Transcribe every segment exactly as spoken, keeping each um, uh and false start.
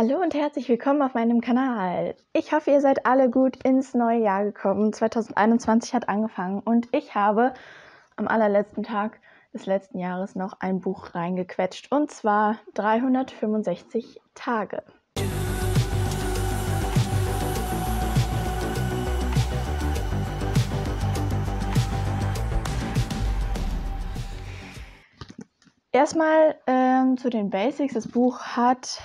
Hallo und herzlich willkommen auf meinem Kanal. Ich hoffe, ihr seid alle gut ins neue Jahr gekommen. zwanzig einundzwanzig hat angefangen und ich habe am allerletzten Tag des letzten Jahres noch ein Buch reingequetscht. Und zwar dreihundertfünfundsechzig Tage. Erstmal ähm, zu den Basics. Das Buch hat...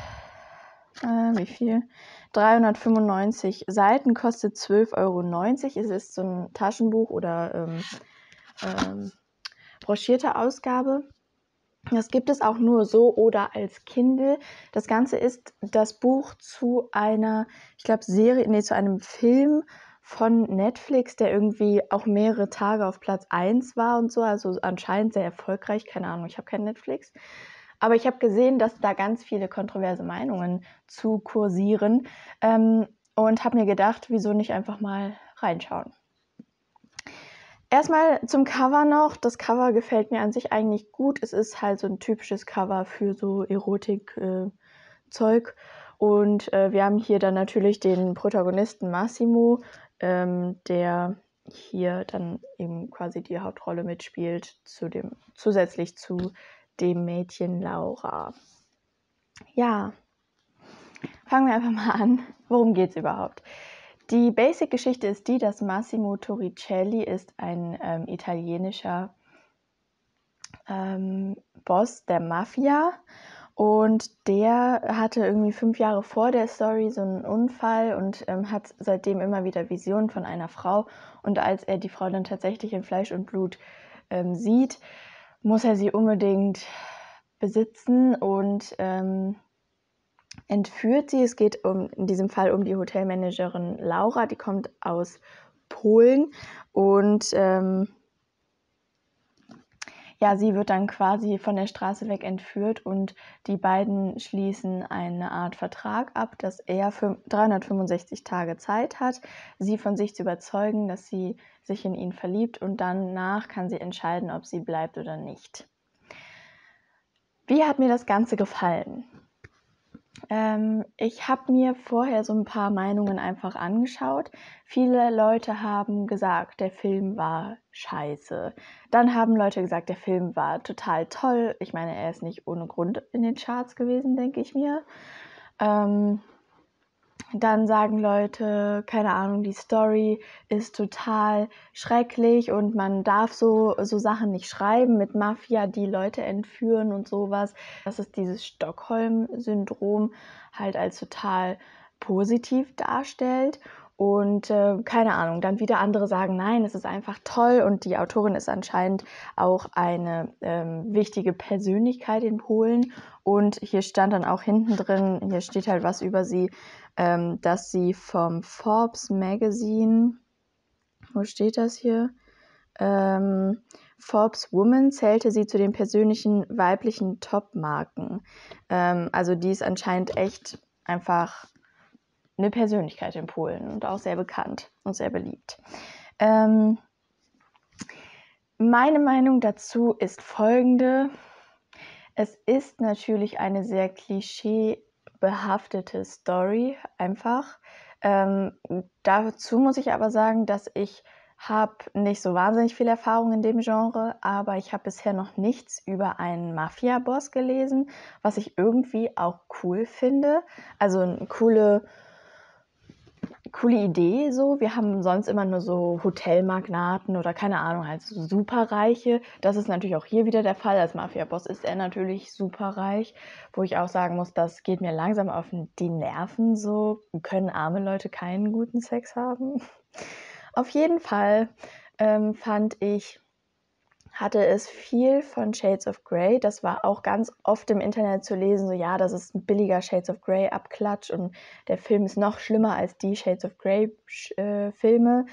wie viel? dreihundertfünfundneunzig Seiten, kostet zwölf Euro neunzig. Es ist so ein Taschenbuch oder ähm, ähm, broschierte Ausgabe. Das gibt es auch nur so oder als Kindle. Das Ganze ist das Buch zu einer, ich glaube, Serie, nee, zu einem Film von Netflix, der irgendwie auch mehrere Tage auf Platz eins war und so. Also anscheinend sehr erfolgreich. Keine Ahnung, ich habe kein Netflix. Aber ich habe gesehen, dass da ganz viele kontroverse Meinungen zu kursieren ähm, und habe mir gedacht, wieso nicht einfach mal reinschauen. Erstmal zum Cover noch. Das Cover gefällt mir an sich eigentlich gut. Es ist halt so ein typisches Cover für so Erotik-Zeug. Äh, und äh, wir haben hier dann natürlich den Protagonisten Massimo, ähm, der hier dann eben quasi die Hauptrolle mitspielt, zu dem, zusätzlich zu dem Mädchen Laura. Ja, fangen wir einfach mal an. Worum geht es überhaupt? Die Basic-Geschichte ist die, dass Massimo Torricelli ist ein ähm, italienischer ähm, Boss der Mafia und der hatte irgendwie fünf Jahre vor der Story so einen Unfall und ähm, hat seitdem immer wieder Visionen von einer Frau, und als er die Frau dann tatsächlich in Fleisch und Blut ähm, sieht, muss er sie unbedingt besitzen und ähm, entführt sie. Es geht um, in diesem Fall um die Hotelmanagerin Laura, die kommt aus Polen. Und ähm, ja, sie wird dann quasi von der Straße weg entführt und die beiden schließen eine Art Vertrag ab, dass er für dreihundertfünfundsechzig Tage Zeit hat, sie von sich zu überzeugen, dass sie sich in ihn verliebt, und danach kann sie entscheiden, ob sie bleibt oder nicht. Wie hat mir das Ganze gefallen? Ähm, ich habe mir vorher so ein paar Meinungen einfach angeschaut. Viele Leute haben gesagt, der Film war scheiße. Dann haben Leute gesagt, der Film war total toll. Ich meine, er ist nicht ohne Grund in den Charts gewesen, denke ich mir. Ähm, dann sagen Leute, keine Ahnung, die Story ist total schrecklich und man darf so, so Sachen nicht schreiben mit Mafia, die Leute entführen und sowas. Dass es dieses Stockholm-Syndrom halt als total positiv darstellt. Und äh, keine Ahnung, dann wieder andere sagen, nein, es ist einfach toll, und die Autorin ist anscheinend auch eine ähm, wichtige Persönlichkeit in Polen. Und hier stand dann auch hinten drin, hier steht halt was über sie, ähm, dass sie vom Forbes Magazine, wo steht das hier? Ähm, Forbes Woman zählte sie zu den persönlichen weiblichen Top-Marken. Ähm, also die ist anscheinend echt einfach eine Persönlichkeit in Polen und auch sehr bekannt und sehr beliebt. Ähm, meine Meinung dazu ist folgende. Es ist natürlich eine sehr klischeebehaftete Story einfach. Ähm, dazu muss ich aber sagen, dass ich habe nicht so wahnsinnig viel Erfahrung in dem Genre, aber ich habe bisher noch nichts über einen Mafia-Boss gelesen, was ich irgendwie auch cool finde. Also eine coole... coole Idee so. Wir haben sonst immer nur so Hotelmagnaten oder keine Ahnung, halt so Superreiche. Das ist natürlich auch hier wieder der Fall. Als Mafia-Boss ist er natürlich superreich, wo ich auch sagen muss, das geht mir langsam auf die Nerven so. Können arme Leute keinen guten Sex haben? Auf jeden Fall ähm, fand ich, hatte es viel von Shades of Grey. Das war auch ganz oft im Internet zu lesen, so ja, das ist ein billiger Shades of Grey Abklatsch und der Film ist noch schlimmer als die Shades of Grey äh, Filme.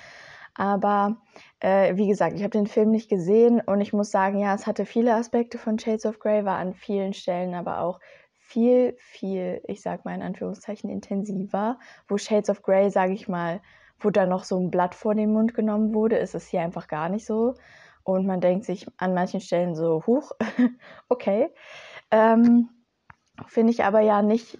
Aber äh, wie gesagt, ich habe den Film nicht gesehen und ich muss sagen, ja, es hatte viele Aspekte von Shades of Grey, war an vielen Stellen aber auch viel, viel, ich sag mal in Anführungszeichen, intensiver, wo Shades of Grey, sage ich mal, wo da noch so ein Blatt vor den Mund genommen wurde, ist es hier einfach gar nicht so. Und man denkt sich an manchen Stellen so, huch, okay. Ähm, finde ich aber ja nicht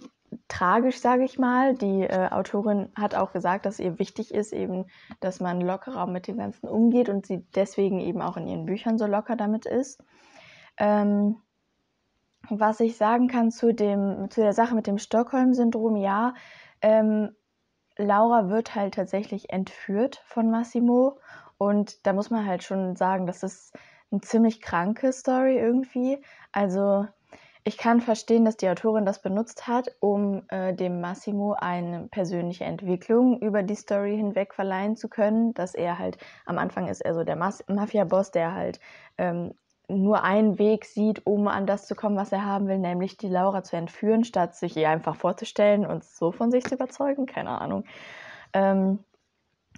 tragisch, sage ich mal. Die äh, Autorin hat auch gesagt, dass ihr wichtig ist, eben, dass man lockerer mit dem Ganzen umgeht und sie deswegen eben auch in ihren Büchern so locker damit ist. Ähm, was ich sagen kann zu, dem, zu der Sache mit dem Stockholm-Syndrom, ja, ähm, Laura wird halt tatsächlich entführt von Massimo und da muss man halt schon sagen, das ist eine ziemlich kranke Story irgendwie. Also ich kann verstehen, dass die Autorin das benutzt hat, um äh, dem Massimo eine persönliche Entwicklung über die Story hinweg verleihen zu können, dass er halt, am Anfang ist er so der Mas- Mafia-Boss, der halt ähm, nur einen Weg sieht, um an das zu kommen, was er haben will, nämlich die Laura zu entführen, statt sich ihr einfach vorzustellen und so von sich zu überzeugen, keine Ahnung. Ähm,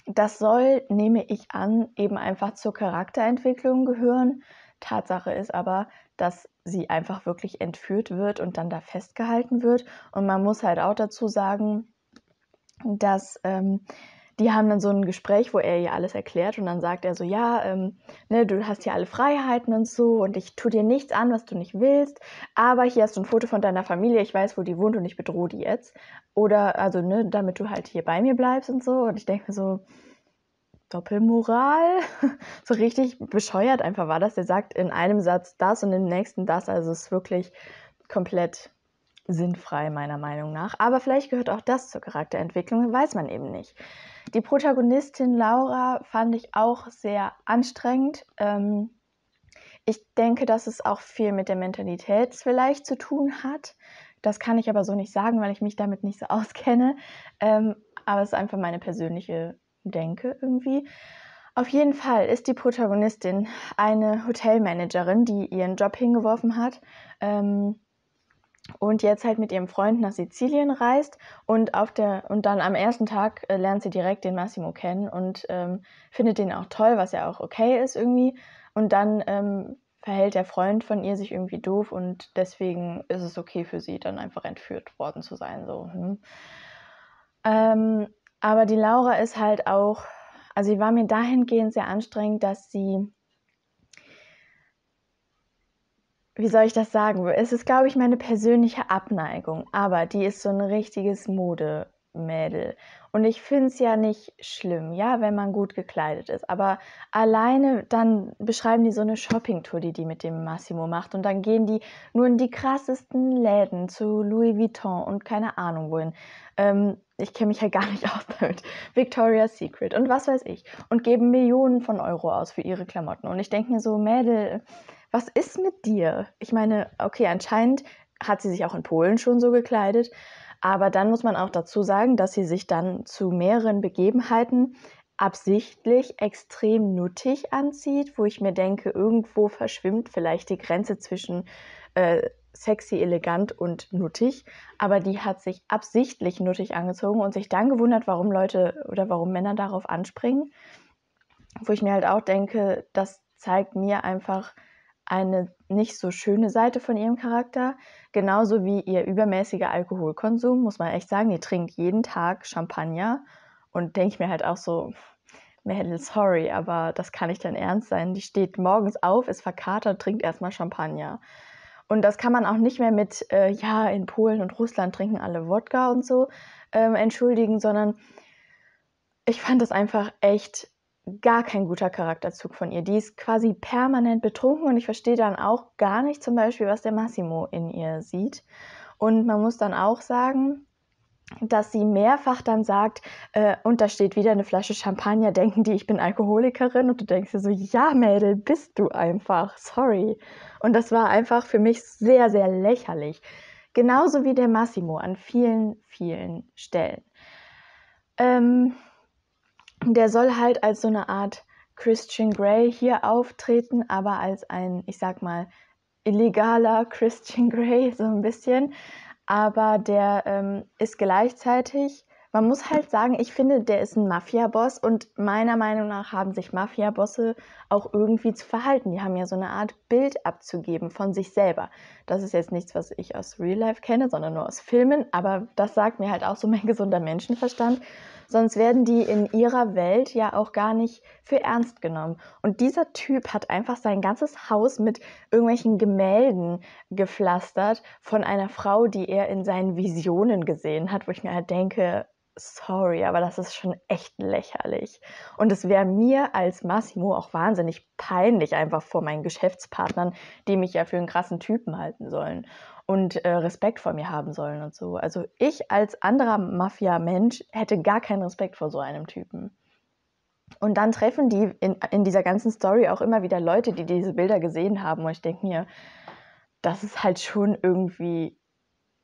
das soll, nehme ich an, eben einfach zur Charakterentwicklung gehören. Tatsache ist aber, dass sie einfach wirklich entführt wird und dann da festgehalten wird. Und man muss halt auch dazu sagen, dass ähm, die haben dann so ein Gespräch, wo er ihr alles erklärt und dann sagt er so, ja, ähm, ne, du hast hier alle Freiheiten und so und ich tue dir nichts an, was du nicht willst, aber hier hast du ein Foto von deiner Familie, ich weiß, wo die wohnt und ich bedrohe die jetzt. Oder, also, ne, damit du halt hier bei mir bleibst und so. Und ich denke mir so, Doppelmoral, so richtig bescheuert einfach war das. Der sagt in einem Satz das und im nächsten das, also es ist wirklich komplett sinnfrei meiner Meinung nach. Aber vielleicht gehört auch das zur Charakterentwicklung, weiß man eben nicht. Die Protagonistin Laura fand ich auch sehr anstrengend. Ich denke, dass es auch viel mit der Mentalität vielleicht zu tun hat. Das kann ich aber so nicht sagen, weil ich mich damit nicht so auskenne. Aber es ist einfach meine persönliche denke irgendwie. Auf jeden Fall ist die Protagonistin eine Hotelmanagerin, die ihren Job hingeworfen hat ähm, und jetzt halt mit ihrem Freund nach Sizilien reist und, auf der, und dann am ersten Tag äh, lernt sie direkt den Massimo kennen und ähm, findet den auch toll, was ja auch okay ist irgendwie. Und dann ähm, verhält der Freund von ihr sich irgendwie doof und deswegen ist es okay für sie, dann einfach entführt worden zu sein. So. Hm. Ähm, Aber die Laura ist halt auch, also sie war mir dahingehend sehr anstrengend, dass sie, wie soll ich das sagen? Es ist, glaube ich, meine persönliche Abneigung, aber die ist so ein richtiges Modemädel. Und ich finde es ja nicht schlimm, ja, wenn man gut gekleidet ist, aber alleine dann beschreiben die so eine Shoppingtour, die die mit dem Massimo macht und dann gehen die nur in die krassesten Läden zu Louis Vuitton und keine Ahnung wohin. Ähm, ich kenne mich ja gar nicht aus damit, Victoria's Secret und was weiß ich und geben Millionen von Euro aus für ihre Klamotten und ich denke mir so, Mädel, was ist mit dir? Ich meine, okay, anscheinend hat sie sich auch in Polen schon so gekleidet, aber dann muss man auch dazu sagen, dass sie sich dann zu mehreren Begebenheiten absichtlich extrem nuttig anzieht, wo ich mir denke, irgendwo verschwimmt vielleicht die Grenze zwischen äh, sexy, elegant und nuttig, aber die hat sich absichtlich nuttig angezogen und sich dann gewundert, warum Leute oder warum Männer darauf anspringen, wo ich mir halt auch denke, das zeigt mir einfach eine nicht so schöne Seite von ihrem Charakter, genauso wie ihr übermäßiger Alkoholkonsum, muss man echt sagen, die trinkt jeden Tag Champagner und denke ich mir halt auch so, Mädel, sorry, aber das kann nicht dein Ernst sein, die steht morgens auf, ist verkatert, trinkt erstmal Champagner. Und das kann man auch nicht mehr mit, äh, ja, in Polen und Russland trinken alle Wodka und so ähm, entschuldigen, sondern ich fand das einfach echt gar kein guter Charakterzug von ihr. Die ist quasi permanent betrunken und ich verstehe dann auch gar nicht zum Beispiel, was der Massimo in ihr sieht. Und man muss dann auch sagen, dass sie mehrfach dann sagt, äh, und da steht wieder eine Flasche Champagner, denken die, ich bin Alkoholikerin. Und du denkst dir so, ja, Mädel, bist du einfach, sorry. Und das war einfach für mich sehr, sehr lächerlich. Genauso wie der Massimo an vielen, vielen Stellen. Ähm, der soll halt als so eine Art Christian Grey hier auftreten, aber als ein, ich sag mal, illegaler Christian Grey, so ein bisschen. Aber der ähm, ist gleichzeitig, man muss halt sagen, ich finde, der ist ein Mafia-Boss und meiner Meinung nach haben sich Mafia-Bosse auch irgendwie zu verhalten. Die haben ja so eine Art Bild abzugeben von sich selber. Das ist jetzt nichts, was ich aus Real Life kenne, sondern nur aus Filmen, aber das sagt mir halt auch so mein gesunder Menschenverstand. Sonst werden die in ihrer Welt ja auch gar nicht für ernst genommen. Und dieser Typ hat einfach sein ganzes Haus mit irgendwelchen Gemälden gepflastert von einer Frau, die er in seinen Visionen gesehen hat, wo ich mir halt denke, sorry, aber das ist schon echt lächerlich. Und es wäre mir als Massimo auch wahnsinnig peinlich, einfach vor meinen Geschäftspartnern, die mich ja für einen krassen Typen halten sollen und äh, Respekt vor mir haben sollen und so. Also ich als anderer Mafia-Mensch hätte gar keinen Respekt vor so einem Typen. Und dann treffen die in, in dieser ganzen Story auch immer wieder Leute, die diese Bilder gesehen haben. Und ich denke mir, das ist halt schon irgendwie...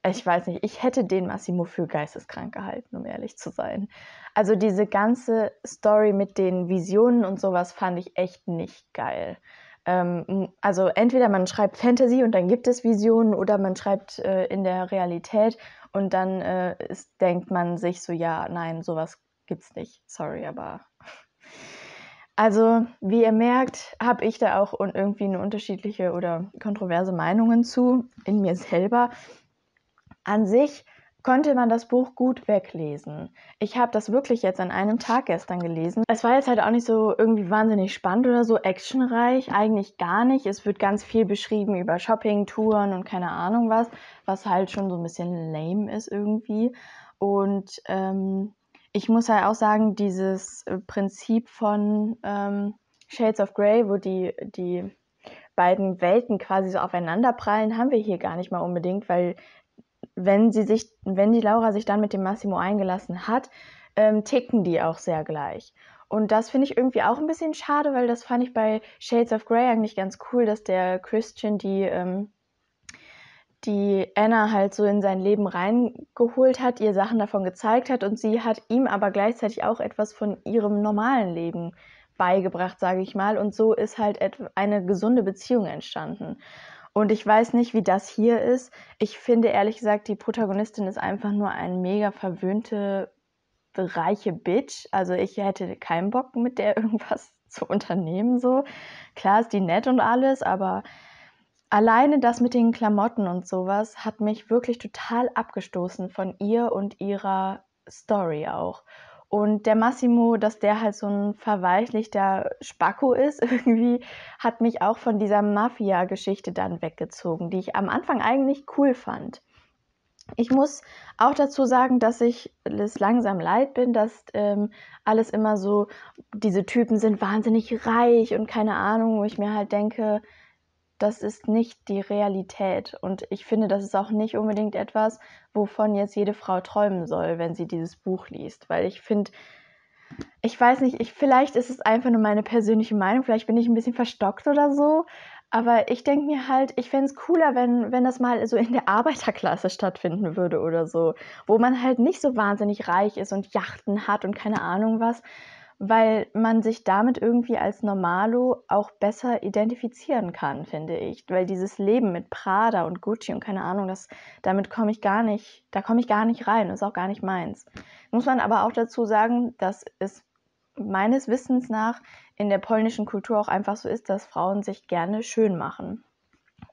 Ich weiß nicht, ich hätte den Massimo für geisteskrank gehalten, um ehrlich zu sein. Also diese ganze Story mit den Visionen und sowas fand ich echt nicht geil. Ähm, also entweder man schreibt Fantasy und dann gibt es Visionen oder man schreibt äh, in der Realität und dann äh, ist, denkt man sich so, ja, nein, sowas gibt's nicht. Sorry, aber... Also, wie ihr merkt, habe ich da auch irgendwie eine unterschiedliche oder kontroverse Meinungen zu, in mir selber. An sich konnte man das Buch gut weglesen. Ich habe das wirklich jetzt an einem Tag gestern gelesen. Es war jetzt halt auch nicht so irgendwie wahnsinnig spannend oder so actionreich, eigentlich gar nicht. Es wird ganz viel beschrieben über Shopping, Touren und keine Ahnung was, was halt schon so ein bisschen lame ist irgendwie. Und ähm, ich muss halt auch sagen, dieses Prinzip von ähm, Shades of Grey, wo die... die beiden Welten quasi so aufeinanderprallen, haben wir hier gar nicht mal unbedingt, weil wenn sie sich, wenn die Laura sich dann mit dem Massimo eingelassen hat, ähm, ticken die auch sehr gleich. Und das finde ich irgendwie auch ein bisschen schade, weil das fand ich bei Shades of Grey eigentlich ganz cool, dass der Christian die, ähm, die Anna halt so in sein Leben reingeholt hat, ihr Sachen davon gezeigt hat und sie hat ihm aber gleichzeitig auch etwas von ihrem normalen Leben beigebracht, sage ich mal. Und so ist halt eine gesunde Beziehung entstanden. Und ich weiß nicht, wie das hier ist. Ich finde, ehrlich gesagt, die Protagonistin ist einfach nur eine mega verwöhnte, reiche Bitch. Also ich hätte keinen Bock, mit der irgendwas zu unternehmen. So. Klar ist die nett und alles, aber alleine das mit den Klamotten und sowas hat mich wirklich total abgestoßen von ihr und ihrer Story auch. Und der Massimo, dass der halt so ein verweichlichter Spacko ist, irgendwie hat mich auch von dieser Mafia-Geschichte dann weggezogen, die ich am Anfang eigentlich cool fand. Ich muss auch dazu sagen, dass ich es langsam leid bin, dass ähm, alles immer so, diese Typen sind wahnsinnig reich und keine Ahnung, wo ich mir halt denke, das ist nicht die Realität und ich finde, das ist auch nicht unbedingt etwas, wovon jetzt jede Frau träumen soll, wenn sie dieses Buch liest, weil ich finde, ich weiß nicht, ich, vielleicht ist es einfach nur meine persönliche Meinung, vielleicht bin ich ein bisschen verstockt oder so, aber ich denke mir halt, ich fände es cooler, wenn, wenn das mal so in der Arbeiterklasse stattfinden würde oder so, wo man halt nicht so wahnsinnig reich ist und Yachten hat und keine Ahnung was, weil man sich damit irgendwie als Normalo auch besser identifizieren kann, finde ich. Weil dieses Leben mit Prada und Gucci und keine Ahnung, das, damit komme ich gar nicht, da komme ich gar nicht rein, ist auch gar nicht meins. Muss man aber auch dazu sagen, dass es meines Wissens nach in der polnischen Kultur auch einfach so ist, dass Frauen sich gerne schön machen.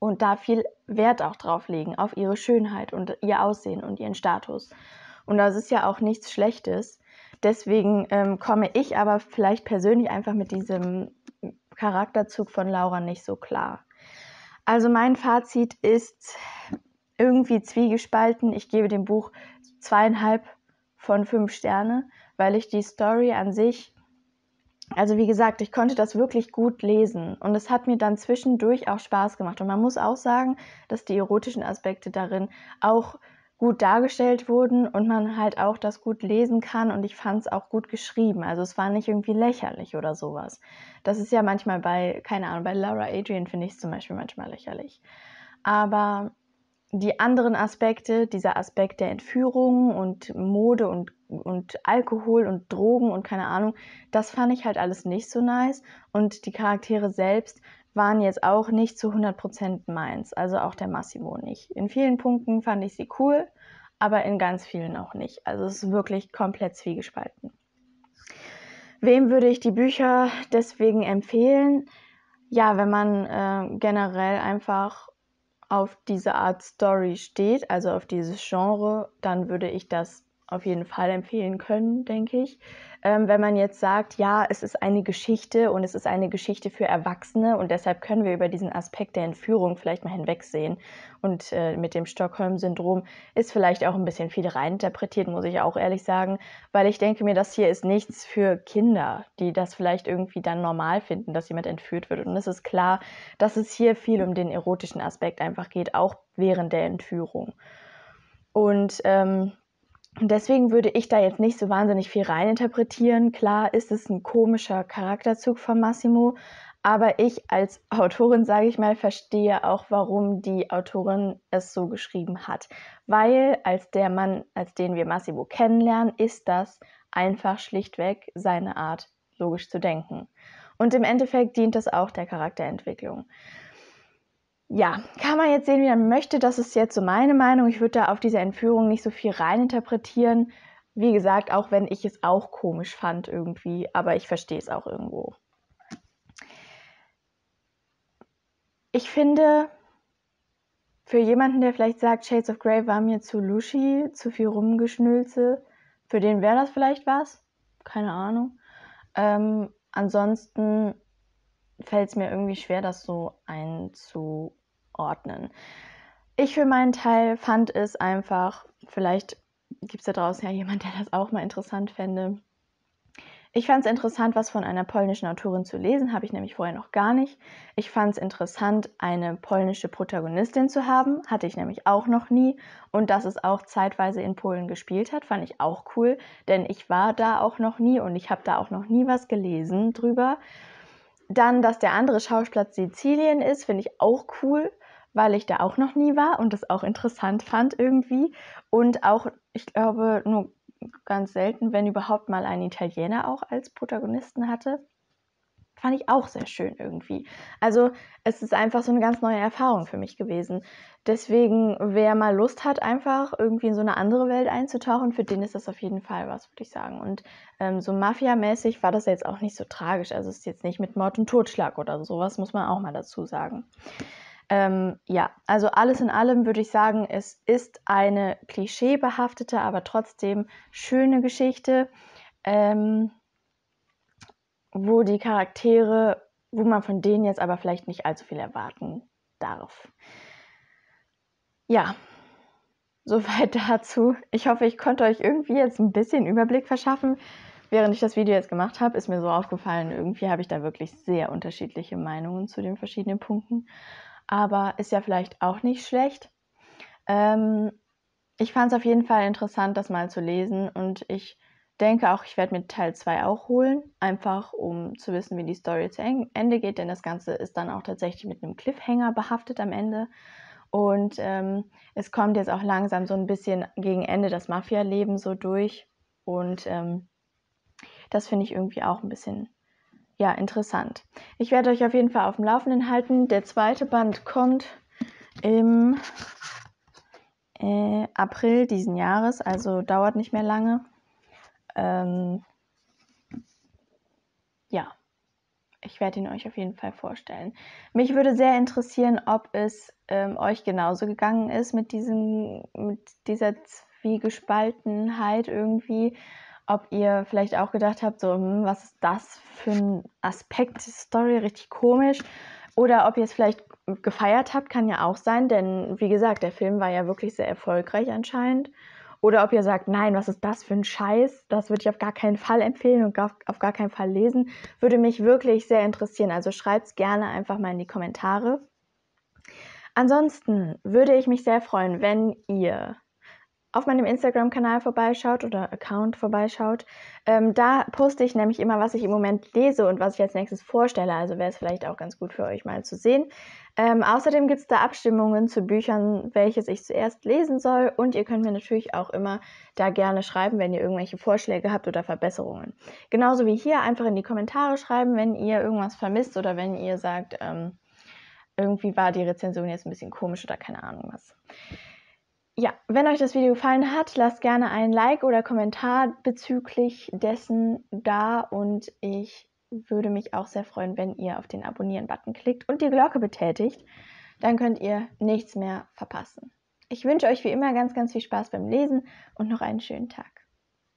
Und da viel Wert auch drauf legen, auf ihre Schönheit und ihr Aussehen und ihren Status. Und das ist ja auch nichts Schlechtes. Deswegen ähm, komme ich aber vielleicht persönlich einfach mit diesem Charakterzug von Laura nicht so klar. Also mein Fazit ist irgendwie zwiegespalten. Ich gebe dem Buch zweieinhalb von fünf Sterne, weil ich die Story an sich, also wie gesagt, ich konnte das wirklich gut lesen und es hat mir dann zwischendurch auch Spaß gemacht. Und man muss auch sagen, dass die erotischen Aspekte darin auch gut dargestellt wurden und man halt auch das gut lesen kann und ich fand es auch gut geschrieben. Also es war nicht irgendwie lächerlich oder sowas. Das ist ja manchmal bei, keine Ahnung, bei Lara Adrian finde ich es zum Beispiel manchmal lächerlich. Aber die anderen Aspekte, dieser Aspekt der Entführung und Mode und, und Alkohol und Drogen und keine Ahnung, das fand ich halt alles nicht so nice und die Charaktere selbst waren jetzt auch nicht zu hundert Prozent meins, also auch der Massimo nicht. In vielen Punkten fand ich sie cool, aber in ganz vielen auch nicht. Also es ist wirklich komplett zwiegespalten. Wem würde ich die Bücher deswegen empfehlen? Ja, wenn man äh, generell einfach auf diese Art Story steht, also auf dieses Genre, dann würde ich das auf jeden Fall empfehlen können, denke ich. Ähm, wenn man jetzt sagt, ja, es ist eine Geschichte und es ist eine Geschichte für Erwachsene und deshalb können wir über diesen Aspekt der Entführung vielleicht mal hinwegsehen. Und äh, mit dem Stockholm-Syndrom ist vielleicht auch ein bisschen viel reininterpretiert, muss ich auch ehrlich sagen, weil ich denke mir, das hier ist nichts für Kinder, die das vielleicht irgendwie dann normal finden, dass jemand entführt wird. Und es ist klar, dass es hier viel um den erotischen Aspekt einfach geht, auch während der Entführung. Und ähm, deswegen würde ich da jetzt nicht so wahnsinnig viel reininterpretieren. Klar ist es ein komischer Charakterzug von Massimo, aber ich als Autorin, sage ich mal, verstehe auch, warum die Autorin es so geschrieben hat. Weil als der Mann, als den wir Massimo kennenlernen, ist das einfach schlichtweg seine Art, logisch zu denken. Und im Endeffekt dient das auch der Charakterentwicklung. Ja, kann man jetzt sehen, wie man möchte. Das ist jetzt so meine Meinung. Ich würde da auf diese Entführung nicht so viel reininterpretieren. Wie gesagt, auch wenn ich es auch komisch fand irgendwie, aber ich verstehe es auch irgendwo. Ich finde, für jemanden, der vielleicht sagt, Shades of Grey war mir zu lushy, zu viel Rumgeschnülze, für den wäre das vielleicht was. Keine Ahnung. Ähm, ansonsten fällt es mir irgendwie schwer, das so einzuordnen. Ich für meinen Teil fand es einfach, vielleicht gibt es da draußen ja jemand, der das auch mal interessant fände. Ich fand es interessant, was von einer polnischen Autorin zu lesen, habe ich nämlich vorher noch gar nicht. Ich fand es interessant, eine polnische Protagonistin zu haben, hatte ich nämlich auch noch nie. Und dass es auch zeitweise in Polen gespielt hat, fand ich auch cool, denn ich war da auch noch nie und ich habe da auch noch nie was gelesen drüber. Dann, dass der andere Schauplatz Sizilien ist, finde ich auch cool, weil ich da auch noch nie war und das auch interessant fand irgendwie. Und auch, ich glaube, nur ganz selten, wenn überhaupt mal einen Italiener auch als Protagonisten hatte, fand ich auch sehr schön irgendwie. Also es ist einfach so eine ganz neue Erfahrung für mich gewesen. Deswegen, wer mal Lust hat, einfach irgendwie in so eine andere Welt einzutauchen, für den ist das auf jeden Fall was, würde ich sagen. Und ähm, so Mafia-mäßig war das jetzt auch nicht so tragisch. Also es ist jetzt nicht mit Mord und Totschlag oder sowas, muss man auch mal dazu sagen. Ähm, ja, also alles in allem würde ich sagen, es ist eine klischeebehaftete, aber trotzdem schöne Geschichte, ähm, wo die Charaktere, wo man von denen jetzt aber vielleicht nicht allzu viel erwarten darf. Ja, soweit dazu. Ich hoffe, ich konnte euch irgendwie jetzt ein bisschen Überblick verschaffen. Während ich das Video jetzt gemacht habe, ist mir so aufgefallen, irgendwie habe ich da wirklich sehr unterschiedliche Meinungen zu den verschiedenen Punkten. Aber ist ja vielleicht auch nicht schlecht. Ähm, ich fand es auf jeden Fall interessant, das mal zu lesen. Und ich denke auch, ich werde mir Teil zwei auch holen. Einfach, um zu wissen, wie die Story zu Ende geht. Denn das Ganze ist dann auch tatsächlich mit einem Cliffhanger behaftet am Ende. Und ähm, es kommt jetzt auch langsam so ein bisschen gegen Ende das Mafia-Leben so durch. Und ähm, das finde ich irgendwie auch ein bisschen ja, interessant. Ich werde euch auf jeden Fall auf dem Laufenden halten. Der zweite Band kommt im äh, April diesen Jahres, also dauert nicht mehr lange. Ähm, ja, ich werde ihn euch auf jeden Fall vorstellen. Mich würde sehr interessieren, ob es ähm, euch genauso gegangen ist mit, diesem, mit dieser Zwiegespaltenheit irgendwie. Ob ihr vielleicht auch gedacht habt, so, hm, was ist das für ein Aspekt, die Story, richtig komisch. Oder ob ihr es vielleicht gefeiert habt, kann ja auch sein, denn wie gesagt, der Film war ja wirklich sehr erfolgreich anscheinend. Oder ob ihr sagt, nein, was ist das für ein Scheiß, das würde ich auf gar keinen Fall empfehlen und auf, auf gar keinen Fall lesen. Würde mich wirklich sehr interessieren, also schreibt es gerne einfach mal in die Kommentare. Ansonsten würde ich mich sehr freuen, wenn ihr auf meinem Instagram-Kanal vorbeischaut oder Account vorbeischaut. Ähm, da poste ich nämlich immer, was ich im Moment lese und was ich als nächstes vorstelle. Also wäre es vielleicht auch ganz gut für euch mal zu sehen. Ähm, außerdem gibt es da Abstimmungen zu Büchern, welches ich zuerst lesen soll. Und ihr könnt mir natürlich auch immer da gerne schreiben, wenn ihr irgendwelche Vorschläge habt oder Verbesserungen. Genauso wie hier einfach in die Kommentare schreiben, wenn ihr irgendwas vermisst oder wenn ihr sagt, ähm, irgendwie war die Rezension jetzt ein bisschen komisch oder keine Ahnung was. Ja, wenn euch das Video gefallen hat, lasst gerne einen Like oder Kommentar bezüglich dessen da und ich würde mich auch sehr freuen, wenn ihr auf den Abonnieren-Button klickt und die Glocke betätigt, dann könnt ihr nichts mehr verpassen. Ich wünsche euch wie immer ganz, ganz viel Spaß beim Lesen und noch einen schönen Tag.